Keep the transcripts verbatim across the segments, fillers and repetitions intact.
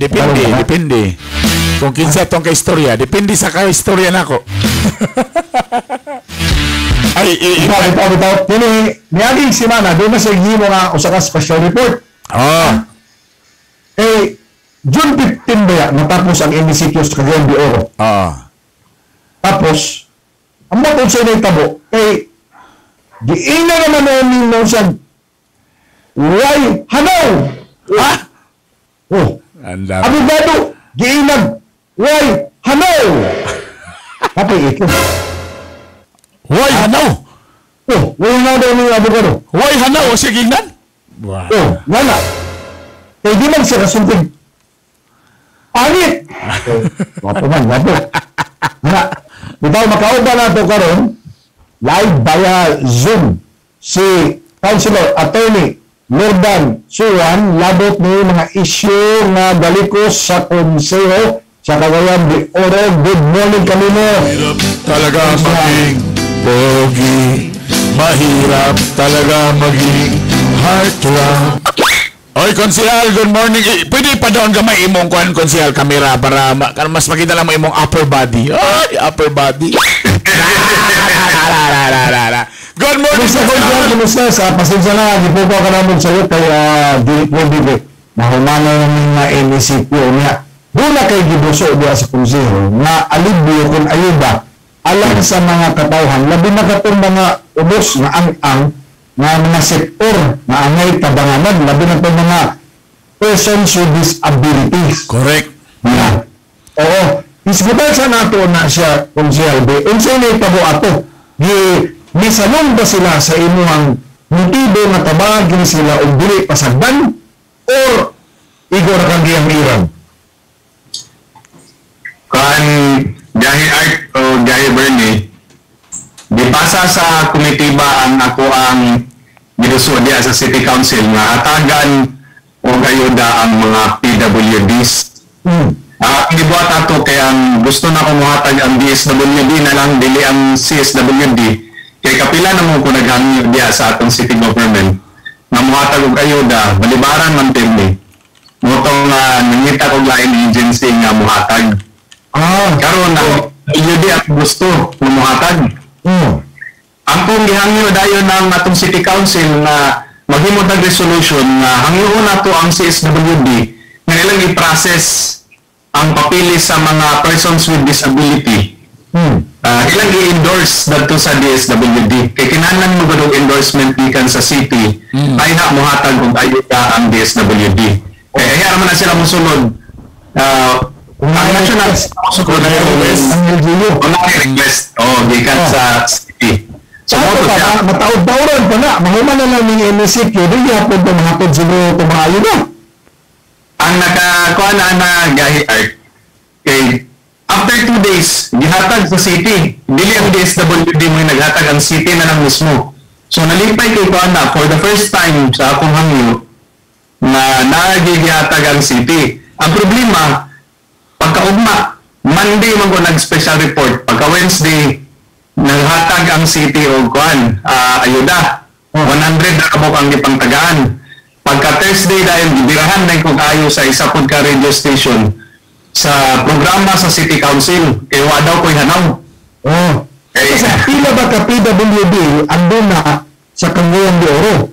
Depende, Paloma. Depende. Con quien sea tonka historia, depende saca historia nako. Ay, eh, ipapitawit nini, niyaging si Mana, doon na siya himo nga usaka special report. Ah. Eh, June fifteenth ba yan, natapos ang M C Qs kagayon di Oro. Ah. Tapos, ang matod siya na itabo, eh, diin na naman na yung notion. Why? Hanaw! Ha? Oh. Abigado, diin na why? Hanaw! Tapi ito. Why hanaw? Oh, why hanaw daw yung abigado? Why hanaw? O siya gignan? Oh, wala. Eh, di man siya kasunting. Angit! Wapo man, wapo. Nga, ito makaoba na ito karoon, live via Zoom, si Councilor Attorney Lordan Suwan labot ng mga issue na galikos sa konseho sa Cagayan de Oro. Good morning kanino. Mahirap talaga maging pogi. Mahirap talaga maging heartthrob. Oy, Konsehal, good morning. Pwede pa doon ka may imong kuhan, Konsehal, kamera para ma mas makita lang mo imong upper body. Ay, upper body. Good morning, Konsehal. Kumusta sa pasensya na, di po po ka naman sagot kay Dilip Lodibek. Nahumanay na M C Q niya. Bula kay Gibuso diya sa Konsehal na alibyo kung ayuda alang sa mga katawhan. Labi na katong mga ubos na ang-ang nga mga sektor na angay tabanganan, labi na po mga persons with disabilities. Correct. Na. Oo. Isgutan sa nato na siya kung siya albe. Unsa ni tabo ato. May salon ba sila sa imuhang motibo na tabagin sila o dili pasagdan or igor kang giyang-irang? Kan Jahe Art o Jahe Bernie, dipasa sa komitiba ang ako ang gilusodya sa City Council nga atagan o gayuda ang mga P W Ds. Mm. Uh, gibuhat ato kay ang gusto na kumuhatag ang D S W D na lang dili ang C S W D kay kapila na mo ko naghangyo diya sa atong city government na muhatag og ayuda balibaran man timbe. Motong uh, nangita og lain agency nga muhatag. Ah, karon ang D S W D at gusto kumuhatag. Mm. Ang kong gihangyo dayon ng atong City Council na maghimod ng resolution na hangyoon na to ang C S W D na ilang i-process ang papili sa mga persons with disability. Mm. Uh, ilang i-endorse dito sa D S W D. Kaya kinanan mo ganong endorsement ikan sa city, mm. ay na muhatag kung tayo ka ang D S W D. Oh. Kaya kaya naman na sila musunod. Uh, Ang national request o gikan sa city. So mo ta mataud-dauron pa na mahuma na lang ning M C Q dili hapon to mahapon siguro to maayo na. Ang nakakuan ana gahi art kay after two days gihatag sa city dili ang D S W D mo naghatag ang city na lang mismo. So nalipay kay kuan na for the first time sa akong hangyo na nagigihatag ang city. Ang problema pagkaugma, Monday man ko nag-special report. Pagka-Wednesday, naghatag ang city o kuan, uh, ayuda. one hundred na kabuk ang ipangtagaan. Pagka-Thursday dahil gibirahan na ko kayo sa isa po ka radio station sa programa sa City Council. Kaya wala daw ko'y hanaw. Oh. Kaya sa pila ba ka P W D ando na sa Cagayan de Oro?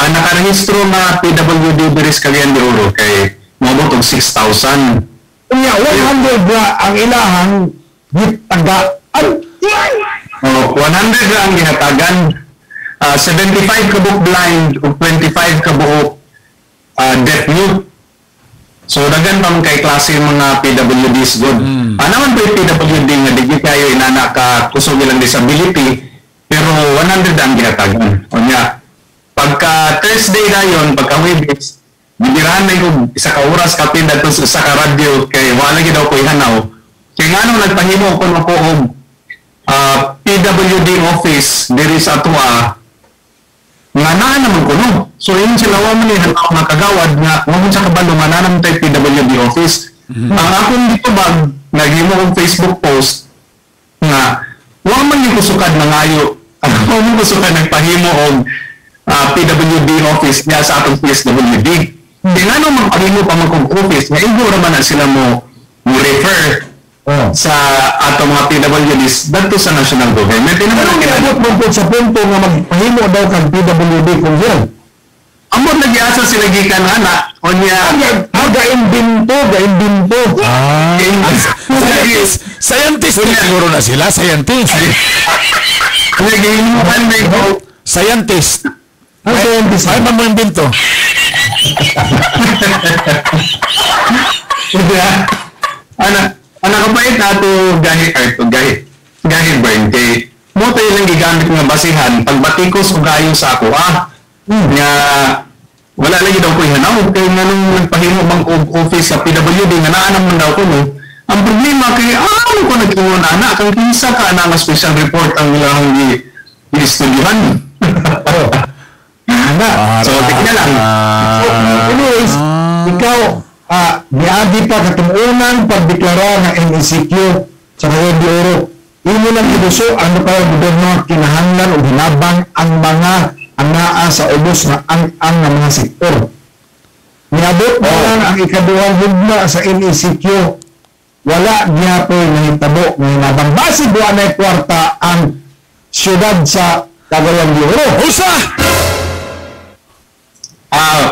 Ang nakarehistro na P W D Beres Cagayan de Oro kay mabot og six thousand. Unya, one hundred na ang ilahang gitagaan. Oh, one hundred na ang gihatagan. Uh, seventy-five kabuok blind o twenty-five kabuok uh, deaf mute. So, dagan pa kay klase mga P W Ds good. Mm. Ah, naman po yung P W D nga digit kayo inana ka kusog ilang disability pero one hundred na ang gihatagan. Unya, pagka Thursday na yun, pagka Wednesday, bibirahan na yung isa ka oras kapin dato sa isa ka radio kay wala gi daw ko ihanaw. Kaya nga nung nagpahimo ko na po og uh, P W D office diri sa atua nga naa naman ko no. So yun sila waman ni hanaw nga kagawad nga waman sa kabalo nga naa naman tayo P W D office. Mm -hmm. Ang akong dito bag naghimo og Facebook post nga waman yung kusukad na ngayo waman yung kusukad nagpahimo og uh, P W D office niya sa atong P S W D. Bilano magpahimo pa mag-confuse nga igura man sila mo refer oh. sa ato mga P W Ds dito sa national government. Hindi naman ang kinabot mo po sa punto nga magpahimo daw kang P W D kung yan. Amot nag-iasa sila gikan nga na o niya ah, gaimbinto, gaimbinto. Ah, scientist. Scientist siguro na sila, scientist. Nag-iimuhan na ito. Scientist. Ang scientist. Ay, mamuimbinto. Anak anak kapait ato gahi ato gahi gahi bente mo tayo lang gigamit nga basihan pagbatikos ko gayo sa ako ah nga wala lagi daw ko ihanaw kay nganong nagpahimo bang office sa P W D nga naanam man daw ko no ang problema kay ano ko nagtuon anak kang kinsa ka na nga special report ang ilang gi istudyuhan. Nah, so tingnan lang. So, anyways, ikaw, ah, biagi pa katungunan pagdeklara ng N E C Q sa Red Europe. Imo lang ibuso, ano pa yung gobyerno kinahanglan o hinabang ang mga anaa sa ubos na ang-ang ng mga sektor. Niabot mo lang ang ikaduhang hugna sa N E C Q. Wala niya po yung hitabo ng hinabang. Basi buwan na kwarta ang syudad sa Cagayan de Oro. Usa! Uh,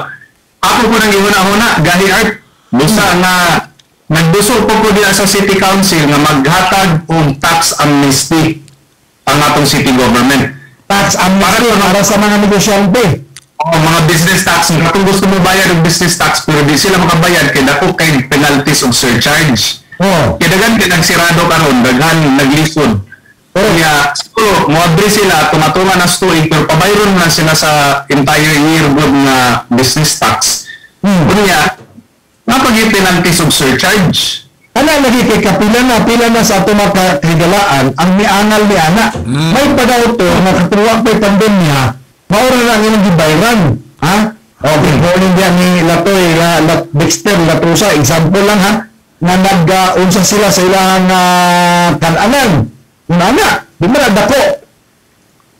ako po nang ihuna-huna, gahi art, busa hmm. na nagdusol po po din sa City Council na maghatag o tax amnesty ang atong city government. Tax amnesty para sa mga negosyante. O mga business tax. Kung gusto mo bayad ng business tax, pero di sila makabayad, kaya dako kay penalties o surcharge. Oh. Kaya dagan kaya nagsirado karon, daghan naglisod. Oh. Kaya siguro, muabri sila, tumatungan na story, pero pabayron na sila sa entire year group na business tax. Hmm. Kaya, napag-ipin ang case of surcharge. Ano, nagipin ka, pila na, pila na sa ato makakagalaan, ang miangal ni anak. Hmm. May padaw to, nakaturuan ko'y pandemya, maura na ang ilang gibayran. Ha? Okay, gawin niya ni Latoy, Lat Dexter, Latusa, example lang ha, na nag-unsa sila sa ilang uh, kananan. Nana, di ba nadako?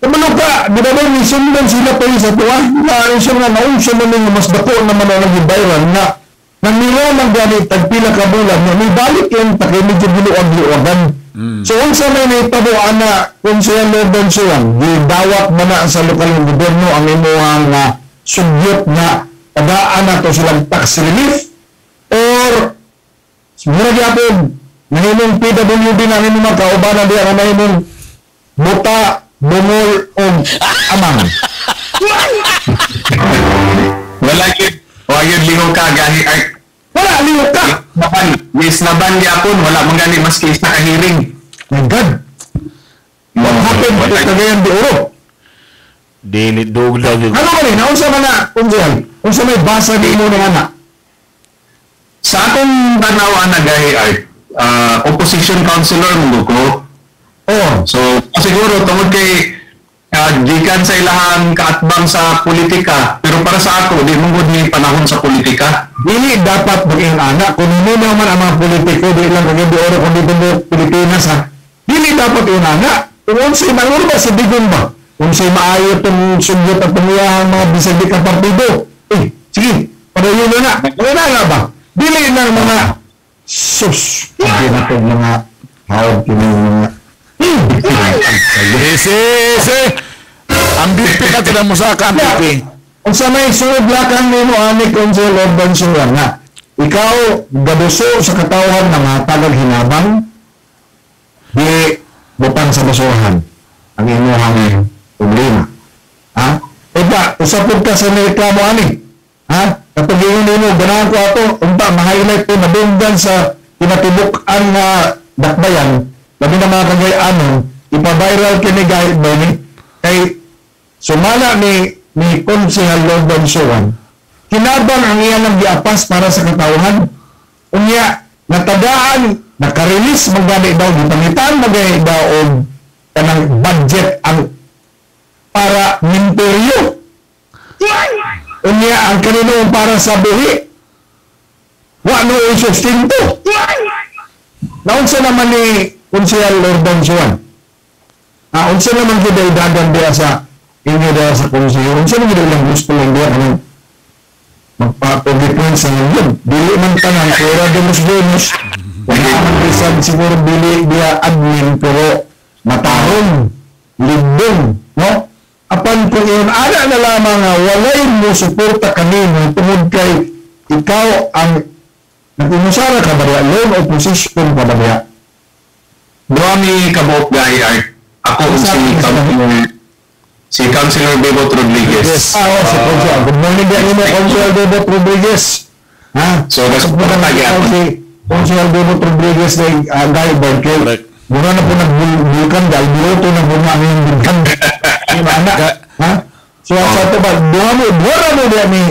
Tumano ka, di ba ba mission lang sila pa sa tuwa? Naan siya na naunsiya mo nang mas dako na mananagibayran na nanila ng ganit, tagpila ka bulan na may balik yung takay medyo biluag-luagan. Mm. So, kung sa may naitabuan na kung siya loban siya, gidawat mo na sa lokal ng gobyerno ang imuang na sugyot na padaan na to silang tax relief or siguro yapon. Ngayon P W D namin mga kaubanan di ang ngayon buta, bumol, o amang. Wala yun. Wala yun, liho ka, gahi ay. Wala, liho ka. Yes, naban niya po. Wala mong gani, mas case na kahiring. My God. What happened to Cagayan de Oro? Dili, dugla. Ano ba rin? Unsa man na, unsa may basa di mo na anak? Sa akong tanawa na gahi ay, Uh, opposition councilor mo ko. Oh, so siguro tungod kay uh, gikan sa ilahang kaatbang sa politika, pero para sa ako di mungod ni panahon sa politika. Dili dapat maging anak kun mo man ang mga politiko di lang kay di oro kundi dito Pilipinas ha. Dili dapat yung anak. Kung si Manor ba si Digon ba? Kung si maayo tong sugyot at pamiyahang mga bisag ka partido. Eh, sige, padayon na na. Wala na ba? Dili nang mga sus! Hindi na ito mga hawag pinag-ingat. Isi! Isi! Ambipi ka tila mo sa kampipi. Kung sa may sunod lakang nino, Anik, kung sa Lord Bansuran na, ikaw, gabuso sa katawan ng tagal-hinabang, di butang sa basuhan ang inuhang problema. Ha? Eba, usapod ka sa nireklamo, Anik. Ha? Kapag yun-yun, ganahan ko ato, umpa, ma-highlight ko, nabundan sa pinatibok-an na dakbayan, labi na mga kagayanon, ipa-viral kinigahit ba ni, kay sumala ni, ni Konsehal Lord Bansuran, kinabang ang iya ng giapas para sa katauhan, unya, natadaan, nakarilis magdali daw, gipangitaan magdali daw, o kanang budget ang para minteryo. Unya ang kanino para sa buhi. Wano yung sustinto. Naunsa naman ni Konsehal Lord Bansuran. Naunsa naman kita idagan dia sa inyo dia sa konseyo. Unsa naman kita ilang gusto lang dia. Magpapagipon sa yun. Dili man tanang pura demos-demos. Pag-aampisad siguro dili dia admin pero matarong, libong, no? Apan kung yun, ana na lamang nga walay mo suporta kanino tungod kay ikaw ang nag-umusara ka ba niya? Loan opposition ka ba niya? Marami kabuok gay art. Ako si Councilor si Councilor Bebot Rodriguez. Yes. Ah, oh, si Councilor. Good morning din mo, Councilor Bebot Rodriguez. Ha? So, gusto ko na tayo. Councilor Bebot Rodriguez ng Andai Bank. Correct. Muna na po nagbulkan dahil biloto na po namin yung bulkan. Yung anak. Ha? So, sa ito ba, buha mo, buha mo din ni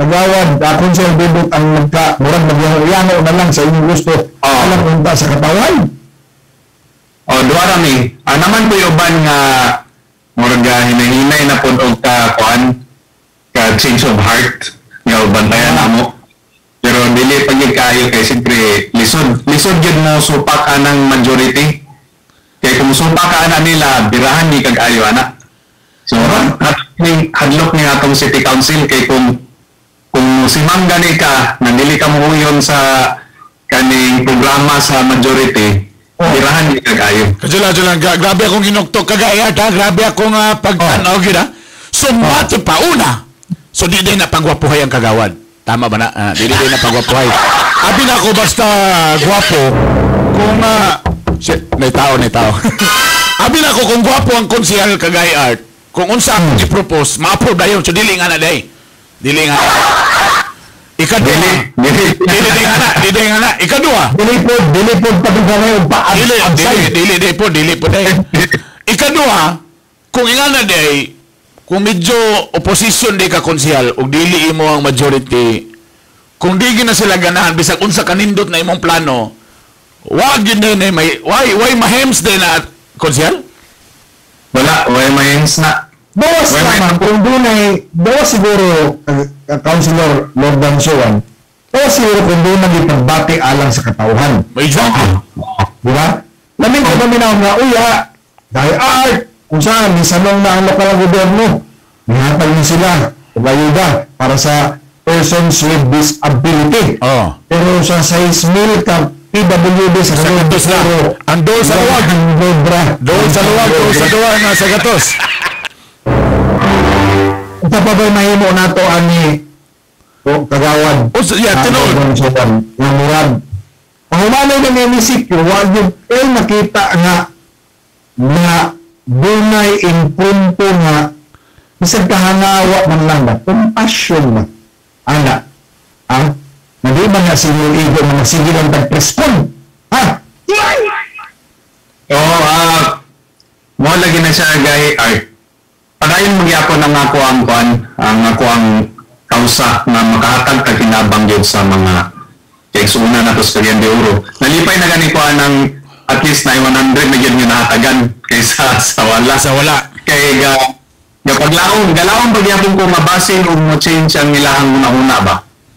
Tagawan, Councilor Bebot ang magka, murang magyangyano na lang sa inyong gusto. Alam ko nita sa katawan. O, duwa rami. Ah, naman po yung ban nga morga hinahinay na po o ka kuan ka change of heart nga bantayan na mo. Pero dili pagig kayo kay siyempre lisod. Lisod yun mo supak anang majority. Kaya kung supak ka na nila, birahan ni kag-ayo anak. So, hadlok niya atong city council kay kung kung si ma'am gani ka, nandili ka mo yun sa kaning programa sa majority, birahan ni kagayo. Kajula-jula, grabe akong ginuktok kagaya, grabe akong uh, pag-tanaw, oh. Gina. So, mati oh. Pa, una. So, di din na pangwapuhay ang kagawad. Tama ba na? Uh, di din na pangwapuhay. Abi na ako, basta gwapo, kung, uh, shit, may tao, may tao. Abi na ako, kung gwapo ang konsihal kagay art, kung unsa akong hmm. i-propose, ma-approve na yun. So, dili nga na, day. Dili nga na. Ikadua, dili dili nga na, dili nga na, ikadua. Dili po, dili po patungkang paas. Dili, dili, dili po, dili po. Ikadua, kung nga na day, kung medyo opposition day kakonsyal, o dili imo ang majority, kung di gina sila ganahan, bisag unsa kanindot na imong plano, wag yun din eh, why, why mahems din na, konsyal? Wala, why mahems na. Bawas naman, kung doon ay, bawas siguro, Councilor Lord Dansuan, bawas siguro kung doon nag-ipagbati alang sa katauhan. May joke. Diba? Namin ko namin ako nga, uya, dahil art, kung saan, misanong na ang lokal ang gobyerno, nihatag niya sila, pag-ayuda, para sa persons with disability. Pero sa seis mil ka, P W D sa katos na, ang doon sa luwag, doon sa luwag, doon sa luwag, nasa katos. Ito pa ba'y mahimo na ito ang kagawad? O, yeah, tinod. Ang murad. Ang humanay ng M E C Q, huwag yung eh, nakita nga na bunay impunto nga isang kahanawa man lang na compassion na anak. Ha? Na di ba nga sinuligo na nasigil ang tag-respond? Ha? Oo, ah, mo lagi na siya gay art. Padayon magyapon ang ako ang kuan, ang ako ang kausa na makahatag na kinabanggit sa mga kaisuna na Toscalian de Oro. Nalipay na gani kuan ng at least na one hundred na yun yung nahatagan kaysa sa wala. Sa wala. Kaya uh, gapaglaong, galaong pagyapon ko mabasin o mo-change ang nilahang una-una ba?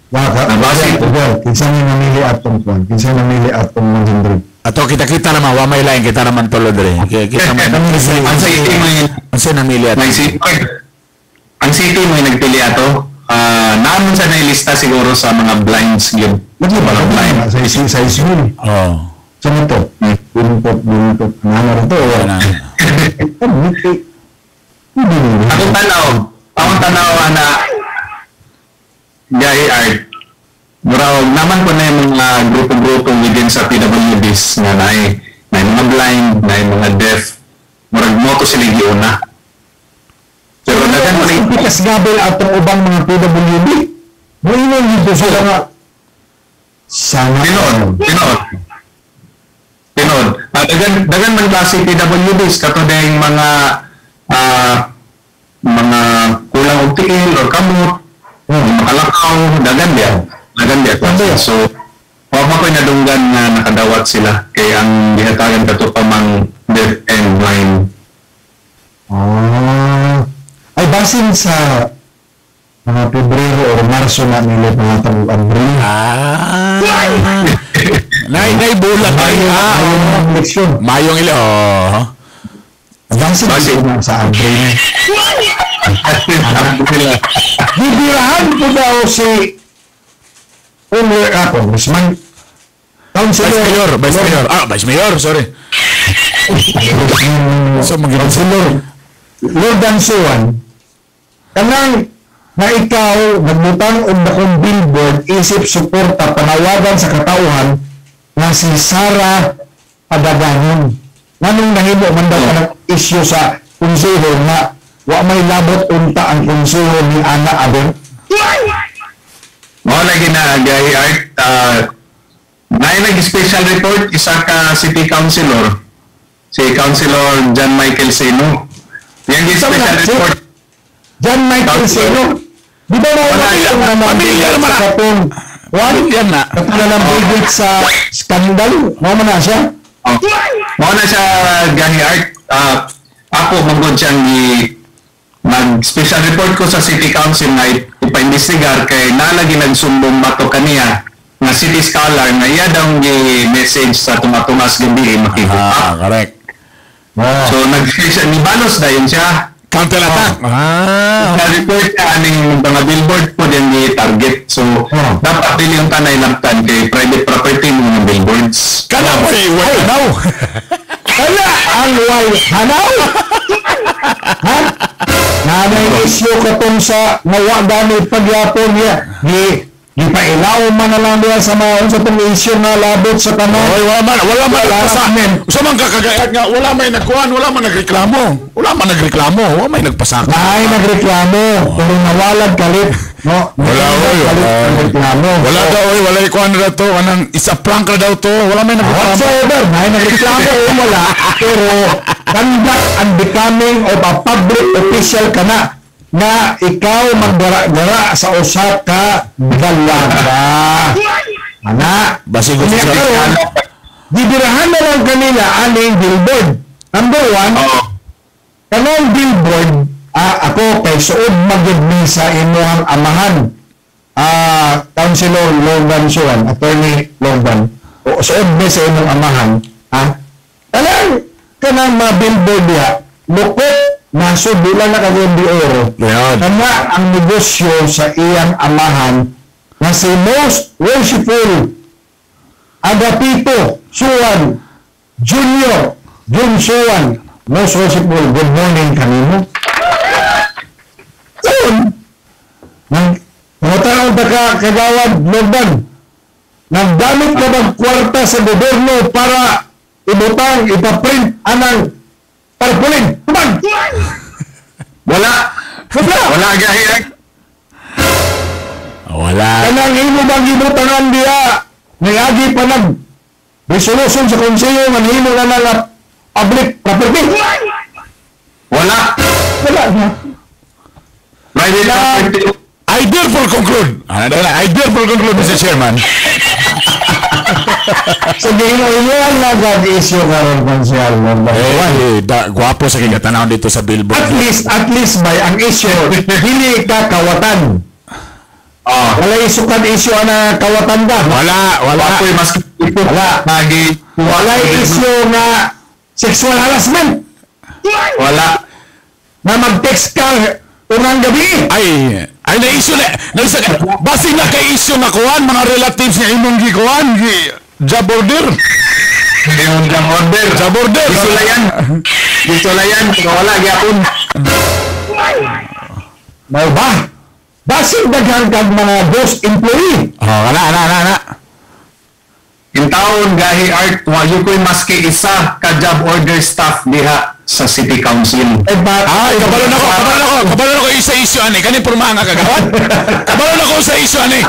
Nabasin? Kinsa na namili atong kuan, kinsa na namili atong one hundred. Ato kita-kita naman, wa may lain, kita naman tolo dere. Kita naman. Ang city may... Ang city namili ato. Ang city may nagpili ato. Naman sa nailista siguro sa mga blinds yun. Nagli ba lang blind? Sa isi, sa isi yun. Oo. Saan ito? Buntot, buntot. Nangar ito. Akong tanaw. Akong tanaw na... Gay art. Muraw, naman po na yung mga grupo-grupo within sa P W Ds na na mga blind, na mga deaf. Murag mo ko sila yung una. Pero natin mo na yung... Pikas gabel atong ubang mga P W D? Buinan dito sila nga. Sana... Tinod, tinod. Tinod. Dagan man klase P W Ds, kato na yung mga... mga kulang o tiil o kamot, makalakaw, dagan diyan. Nagan di ako. So, huwag mo ko'y nadunggan na nakadawat sila. Kaya ang dihatagan ka to pa mang deaf and blind. Oh. Ay, basin sa mga Pebrero o Marso na nila mga tabuan rin. Ah. Nay, nay, bulat. Mayong eleksyon. Mayong eleksyon. Masih di rumah santri. Alhamdulillah. Di birahan Pudausi Umur apa? Usman tahun senior, Bais Mayor. Ah, Bais Mayor, sorry. So menggiring senior. Lur dan Suwan. Kanang na ikaw nagbutang umbakong billboard isip suporta panawagan sa katauhan na si Sara Padagangon. Nanong nahibo man daw ng isyu sa konseho na wa may labot unta ang konseho ni Ana Abon? Mo lagi na gay art uh, may nag-special report isa ka city councilor si Councilor John Michael Seno. Yang special report John Michael Seno. Di ba mo ang pamilya ng Marapon? Wala yan na. Katulad ng sa skandal, mo man na siya. Mo na siya gahi art. Uh, ako mungod siyang mag-special report ko sa City Council na ipainvestigar kay nalagi nagsumbong bato kaniya na City Scholar na iya daw i-message sa tumatumas gabi makikita. Ah, correct. Wow. So nag-special ni Balos na yun siya. Counter attack. Oh. Ah, report ka aning mga billboard po din ni target. So, oh. dapat din yung tanay laptan kay private property mo ng billboards. Kana po ni Wai Hanaw. Kana ang Wai Hanaw. Ha? Nanay isyo ka tong sa nawaganit pagyapon niya. Di, di pa ilaw man na lang niya sa mga sa tong isyo na labot sa tanong. Oy, wala man, wala man. Usamang kakagayat nga, wala may nagkuhan, wala man nagreklamo. Wala man nagreklamo, wala may nagpasaka. Ay, nagreklamo, pero nawalad kalit. No, wala oy, nagreklamo. Wala daw oy, wala ikuan na to, anang isa prank na daw to, wala may nagreklamo. Whatsoever, may nagreklamo o wala, pero conduct and becoming of a public official ka na, na ikaw magdara-dara sa usap ka, dalaga. Anak, basigo sa sarili. Dibirahan na lang kanila, aning billboard. Number one, kanang billboard, ah, ako kay suod magidmi sa imuhang amahan. Ah, Councilor Logan Suwan, Attorney Logan. O suod mi sa imuhang amahan. Ah, alam, kanang mga billboard niya, lukot, naso, bilang na kagawin di oro. Kana ang negosyo sa iyang amahan na si most worshipful Agapito Suwan Junior Jun Suwan. Most worshipful, good morning kanino. Ayun. Mga taong kagawad, Lordan, nagdamit na magkwarta sa goberno para ibutang, ipaprint, anang parpulin. Tumag! Wala. Wala. Wala gahiyag. Wala. Kanang imo bang ibutangan diya, nayagi pa nag resolution sa konseyo, manhimo na nalap public property. Wala. Wala na. I therefore conclude. I therefore conclude, Mister Chairman. So, ginoinuan na gag-issue ka rin, Pansyal. Eh, guwapo sa kinatanaw dito sa billboard. At least, at least, bay, ang issue, hindi ka kawatan. Wala isukan issue na kawatan ka. Wala, wala. Wala. Wala issue na sexual harassment. Wala. Na mag-text ka unang gabi. Ay, ay na-issue na. Basi na ka-issue na kuhan, mga relatives niya imong gikuhan. Job order. Job order. Job order. Gusto na yan. Gusto na yan. Wala, gihapon. May ba? Basi daghan kag mga ghost employee. Oo, ana, ana, ana. Yung taon, gahi art, wayo ko'y maski isa ka-job order staff diha sa City Council. Eh, but, ah, kabalon ako, kabalon ako, kabalon ako isa isyo, ane. Kanin pormahan nga kagawad. Kabalon ako sa isyo, ane.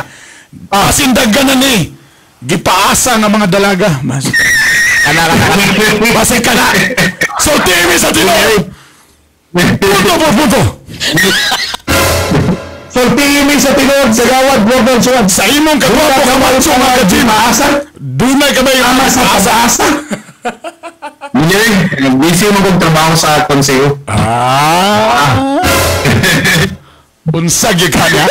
Pasindaggan, ane. Gipaasa ng mga dalaga. Mas, basi ka na. So, T V sa Tinoy. Punto, punto, punto. Sortiimi sa tinod, sa gawad, global suwad. Sa imong kagwapo, kamalsong mga gym. Dunay ka ba yung ama sa asa-asa? Hindi, busy mo kong trabaho sa konseyo. Ah! Unsag yung kanya?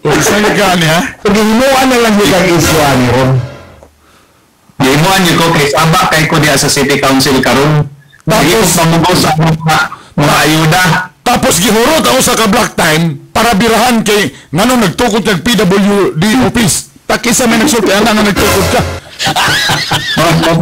Unsag yung kanya? Pag-imuan na lang yung kag-iswaan yun. Pag-imuan yung kong kay Saba, kay ko diya sa City Council karon. Tapos tapos gihurot ako sa ka-block time para birahan kay ngano nagtukod kag P W D office. Takisa may nagsulti ana nga nagtukod ka.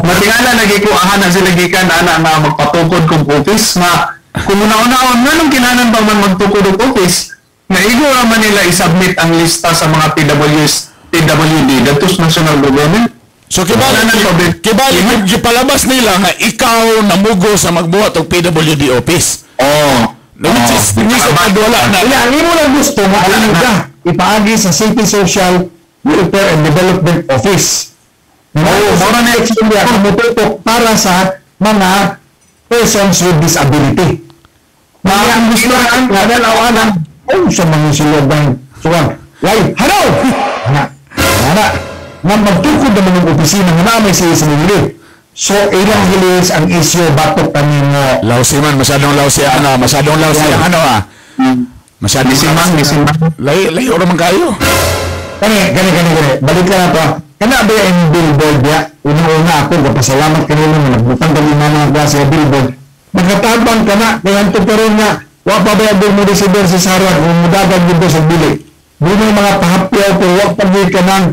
Matingala lagi ko ahan sila gikan ana nga magpatukod kung office na kung una-unaon nanong kinanan pa man magtukod og office. Naigo raman nila i-submit ang lista sa mga P W S, P W D datos national government. So kibali, kibali, palabas nila nga ikaw namugo sa magbuhat og P W D office. Oh, which is wala na. Ilalim mo lang gusto mo ka ipaagi sa City Social Welfare and Development Office. Oh, mora na i-extendya ang mututok para sa mga persons with disability. Mga ang gusto ang nagalawan ang oh, sa mga silog ng suwang. Why? Hello! Hana. Hana. Na magtukod naman ng opisina na may siya sa nilid. So, ilang hilis ang isyo batok kaming uh, lausi man. Masyadong lausi ano. Masyadong lausi ano ah. Masyadong lausi man. Layo naman kayo. Gani, gani, gani, gani. Balik ka na ito ah. Kana ba yung billboard ya? Una-una ako. Kapasalamat kanina na nagbutang kalima na klase yung billboard. Nagkatabang ka na. Kaya ang tukaroon na wag pabayagin mo receiver si Sarah kung mudadag dito sa bili. Doon yung mga pahapyaw ko, wag pagay ka ng,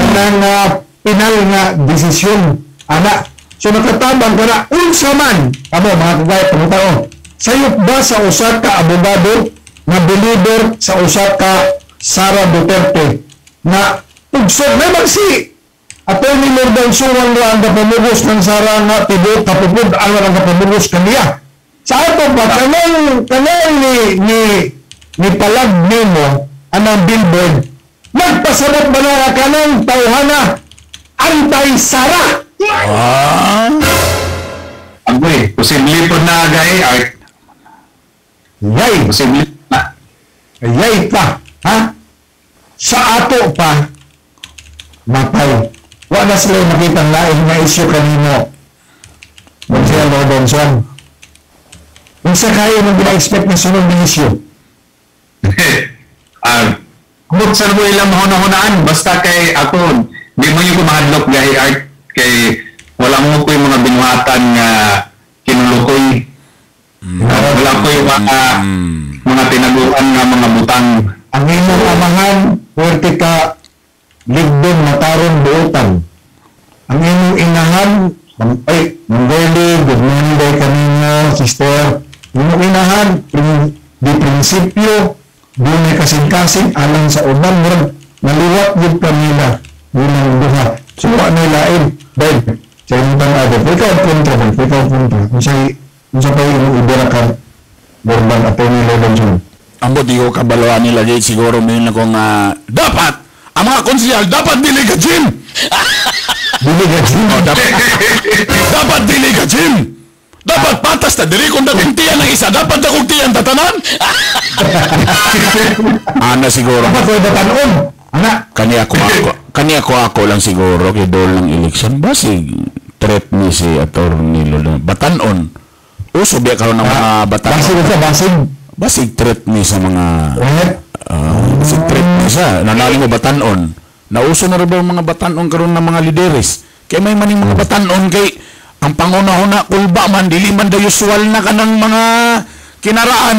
ng uh, pinal na desisyon, anak. So nakatabang ka na, unsa man, amo mga kagaya, pangutao, sayop ba sa Osaka abogado na believer sa Osaka Sara Duterte na ugsog na magsi? Attorney Lordan Suwan na ang kapamugos ng Sara na tibot kapupod ang kapamugos kaniya. Sa ato ba, kanang, kanang ni, ni, ni palag nimo, anang billboard, magpasabot ba na kanang tauhana, anti-Sara? Ah! Agoy, posible po na agay, art. Yay! Posible na. Yay pa, ha? Sa ato pa, matay. Wala sila nakitang laing na isyo kanino. Magsiya Lordan Suwan. Unsa kayo nang bina-expect na sunod ng isyo? Ah, kumutsan mo ilang mahuna-hunaan. Basta kay ako, di mo yung kumahadlok gahi art. Kay wala mo ko yung mga binuhatan nga kinulukoy. Mm. Uh, wala ko yung mga, mm. mga tinaguan nga mga butang. Ang imong amahan, huwerte ka ligdon matarong buotan. Ang imong inahan, ay, Manggoli, good morning day kanina, sister. Inuminahan, di prinsipyo, di may kasing-kasing alang sa uban murag, naliwat yung kanila, ginang duha. Suwa na ilain, babe, sa inyong tanado, ikaw ang punta, ikaw ang punta. Kung sa kayo inuubira ka, Borban, at yung nilalang siya. Ambo, di ko kabalawaan nila, Jade, siguro may na kong, uh, dapat, ang mga konsyal, dapat dili ka, Jim! Dili ka, Jim! Oh, dapat, dapat dili ka, Jim! Dapat patas na, dili kung nagkuntian ng isa, dapat nagkuntian, tatanan! Ana siguro. Dapat ko tatanon! Ana! Kaniya ko ako, kaniya ko ako lang siguro, idol ng eleksyon ba si threat ni si Atty. Lordan? Batanon. Uso biya karoon ng mga batanon. Basig sa basig? Basig threat ni sa mga... Uh, si trip na siya, nanaling mo batanon. Nauso na rin ba mga batanon karoon ng mga lideres? Kaya may maning mga batanon kay ang pangunahuna kulba man, dili man da usual na ka ng mga kinaraan.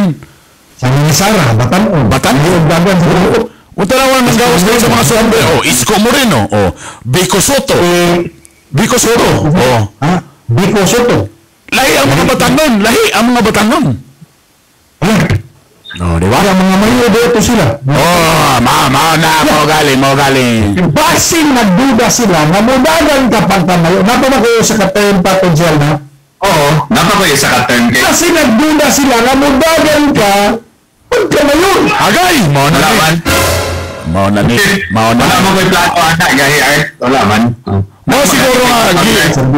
Sa mga Sara, batanon. Batanon. Utarawan ng gawas kayo sa mga sombrero. O, Isko Moreno. O, Vico Soto. Vico Soto. O, Vico Soto. Lahi ang mga batanon. Lahi ang mga batanon. No, di ba? Ang mga mayo dito sila. Oh, mama na, mo galing, mo galing. Basing nagduda sila, namudagan ka pagkamayo. Napapakayo sa ka-term pa ito, Jel, na? Oo, napapakayo sa ka-term. Kasi nagduda sila, namudagan ka pagkamayo. Agay! Mauna naman. Mauna ni. Mauna naman. Wala mo ko'y plato, anak, gahi, art. Wala man. Mga siguro nga,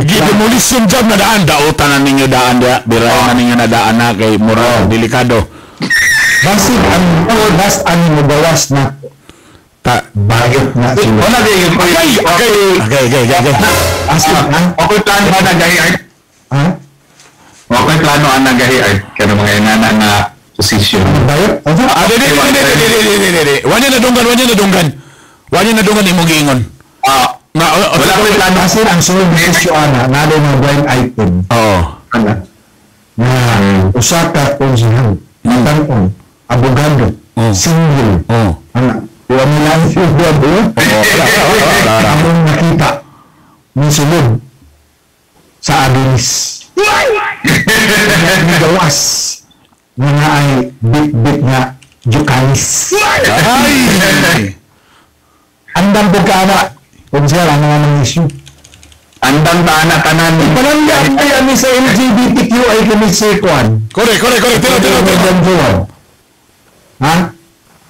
gidemolisyon job na daan. Dautan na ninyo daan, birayan na ninyo na daan na kay Mura. Delikado. Basig ang oras ang magawas na ta bagit na sila. O na din, okay, okay, okay, okay, okay. Aslan, ha? Okay, plano ka na gahi ay? Ha? Okay, plano ka na gahi ay? Kaya mga inana na position. Bagit? Ah, dili, dili, dili, dili, dili, dili. Wanyan na dunggan, wanyan na dunggan. Wanyan na dunggan, imong giingon. Ah, wala ko yung plano. Basig ang sole decision na nalo ng blind item. Oo. Ano? nah Osaka pun sihang matang pun abogado single anak dua bulan dua bulan kamu kita musuh saadunis gawas mengenai big-bignya Jukanis andang buka anak kung siya lang naman ang issue andang ba anak kanan pananggaan kayo kami sa L G B T Q I kami sa Kwan kore kore kore tira tira tira ha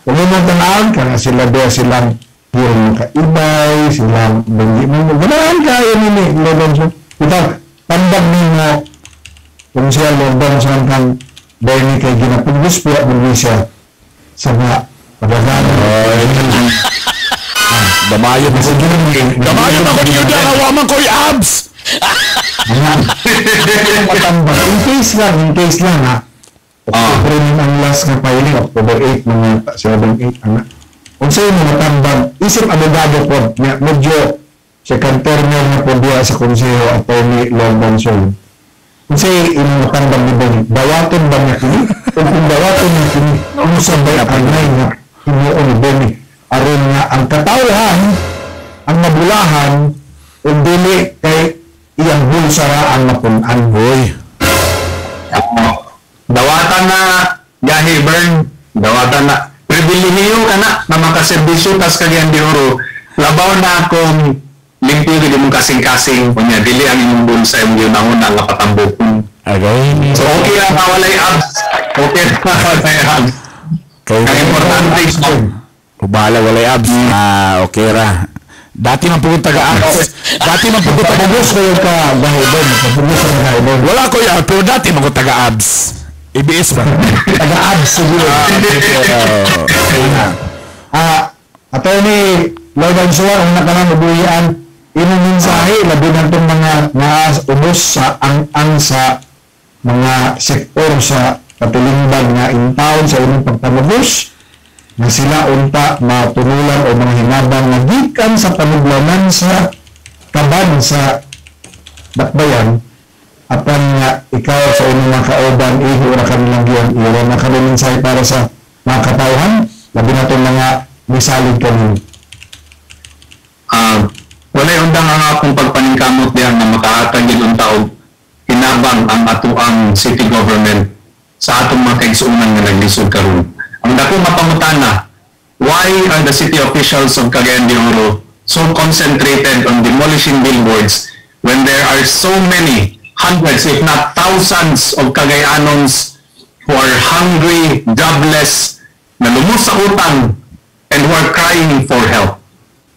umumuntanaan ka na sila doon silang purong kaibay silang ganaan kayo nini ito pandag nino kung siya lordong saan kang Bernie kay ginapagdus po at buli siya sa mga pagagano damayan mo damayan ako niyo na hawaman ko'y abs in case lang in case lang ha October yun ang last na filing October eighth mga seven eight anak kung sa'yo mga tambang isip abogado po medyo second term na po diya sa konseho at Tony London Sol kung sa'yo yung mga tambang nibang dawaton ba niya kini kung kung dawaton niya kini kung sabay apagay na kinyoon ni Benny aron nga ang katawahan ang nabulahan kung dili kay iyang bulsaraan na punan boy dawatan na gahi burn dawatan na pribilihiyo ka na na makaservisyo tas kalian di oro labaw na akong limpyo di mong kasing-kasing kunya dili ang inyong bulsa yung yun ang unang napatambok so okay lang kawalay abs okay lang kawalay abs ang importante is Ubala, walay abs. Mm. Ah, okay ra. Dati man pugong taga-abs. Dati man pugong taga-abs. Wala ko yan, pero dati man pugong taga-abs. I B S ba? Taga-abs, siguro. Ah, attorney, Lord Ansuar, ang nakanang-ubuhian, inuminsahe, labi ng itong mga naubos sa ang-ang sa mga sektor sa katulingban nga in town sa inyong pagpamubos. Na sila unta matululan o mga hinabang nagikan sa panuglaman sa kaban sa dakbayan apan nga ikaw sa inyong mga kaoban iho na kanilang yun iho na kanilang say para sa mga katawahan labi na itong mga misalid kanil uh, wala yung undang nga akong pagpaningkamot diyan na makaatang yun ang tao hinabang ang atuang city government sa atong mga kaigsuunan nga naglisod karon. Ang dako mapangutana, why are the city officials of Cagayan de Oro so concentrated on demolishing billboards when there are so many hundreds, if not thousands, of Cagayanons who are hungry, jobless, na lumus sa utang, and who are crying for help?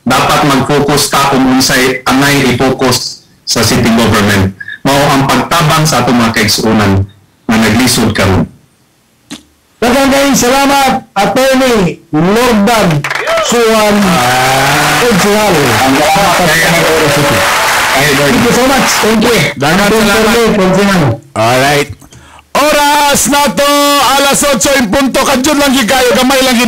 Dapat mag-focus ta kung unsay anay i-focus sa city government. Mao ang pagtabang sa atong mga kaigsuonan na naglisod karon. Dagang kayo, salamat, Atty. Lordan Suwan Ojal. Thank you so much. Thank you. Dagang salamat. Alright. Oras na to, alas otso in punto. Kadyon lang kayo, gamay lang